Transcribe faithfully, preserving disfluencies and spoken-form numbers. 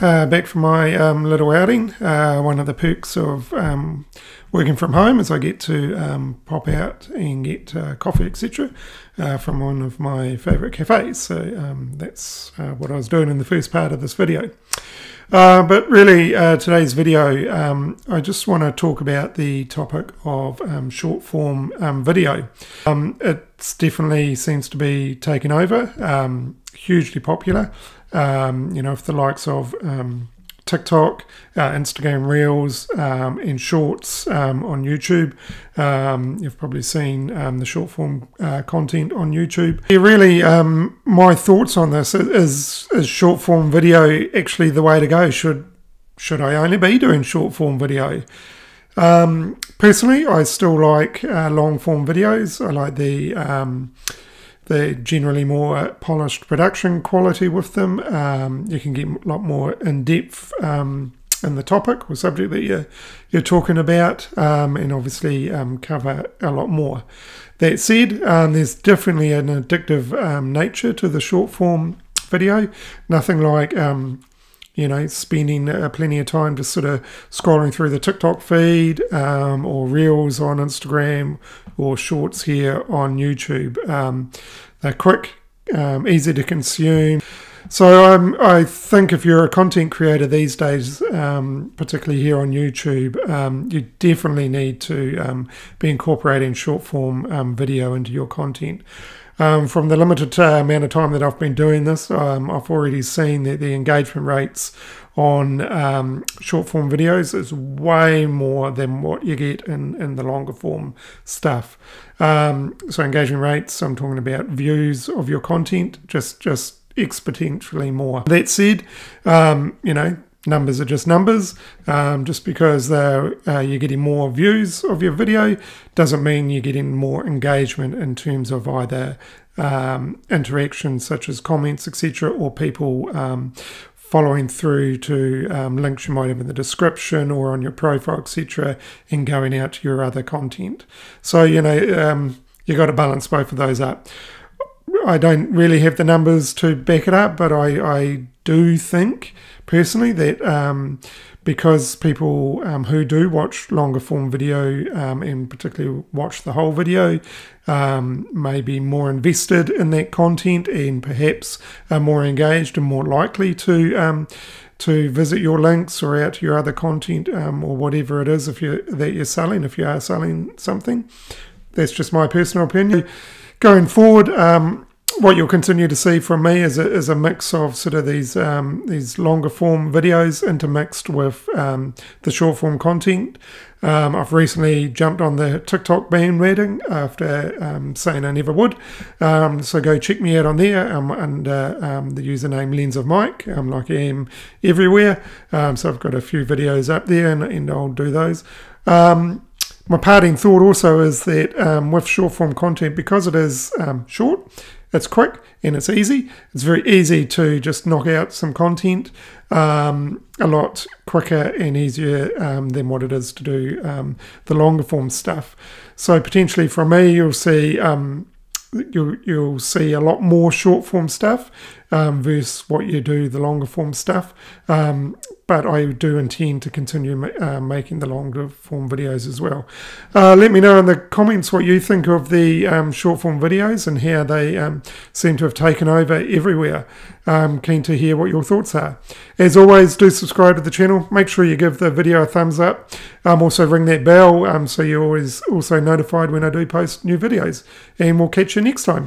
Uh, back from my um, little outing. Uh, one of the perks of um, working from home is I get to um, pop out and get uh, coffee, et cetera, uh, from one of my favourite cafes. So um, that's uh, what I was doing in the first part of this video. Uh, but really, uh, today's video, um, I just want to talk about the topic of um, short-form um, video. Um, it definitely seems to be taken over, um, hugely popular. Um, you know, if the likes of um, TikTok, uh, Instagram Reels, um, and Shorts um, on YouTube. Um, you've probably seen um, the short form uh, content on YouTube. Yeah, really, um, my thoughts on this is, is short form video actually the way to go? Should, should I only be doing short form video? Um, personally, I still like uh, long form videos. I like the... Um, They're generally more polished production quality with them. Um, you can get a lot more in-depth um, in the topic or subject that you're, you're talking about, um, and obviously um, cover a lot more. That said, um, there's definitely an addictive um, nature to the short-form video. Nothing like... Um, you know, spending uh, plenty of time just sort of scrolling through the TikTok feed um, or Reels on Instagram or Shorts here on YouTube. Um, they're quick, um, easy to consume. So um, I think if you're a content creator these days, um, particularly here on YouTube, um, you definitely need to um, be incorporating short-form um, video into your content. Um, from the limited uh, amount of time that I've been doing this, um, I've already seen that the engagement rates on um, short form videos is way more than what you get in, in the longer form stuff. Um, so engagement rates, I'm talking about views of your content, just, just exponentially more. That said, um, you know, numbers are just numbers. Um, just because uh, you're getting more views of your video doesn't mean you're getting more engagement in terms of either um, interactions such as comments, et cetera, or people um, following through to um, links you might have in the description or on your profile, et cetera, and going out to your other content. So, you know, um, you've got to balance both of those up. I don't really have the numbers to back it up, but I, I do think personally that um, because people um, who do watch longer form video um, and particularly watch the whole video um, may be more invested in that content and perhaps are more engaged and more likely to um, to visit your links or out to your other content um, or whatever it is if you that you're selling, if you are selling something. That's just my personal opinion. Going forward, um, what you'll continue to see from me is a, is a mix of sort of these um, these longer form videos intermixed with um, the short form content. Um, I've recently jumped on the TikTok bandwagon after um, saying I never would. Um, so go check me out on there um, under um, the username Lens of Mike. I'm um, like I am everywhere. Um, so I've got a few videos up there and, and I'll do those. Um, My parting thought also is that um, with short-form content, because it is um, short, it's quick and it's easy, it's very easy to just knock out some content um, a lot quicker and easier um, than what it is to do um, the longer-form stuff. So potentially from me, you'll see... Um, You'll, you'll see a lot more short-form stuff um, versus what you do, the longer-form stuff. Um, but I do intend to continue ma uh, making the longer-form videos as well. Uh, let me know in the comments what you think of the um, short-form videos and how they um, seem to have taken over everywhere. I'm keen to hear what your thoughts are. As always, do subscribe to the channel. Make sure you give the video a thumbs up. Um, also ring that bell um, so you're always also notified when I do post new videos. And we'll catch you next time.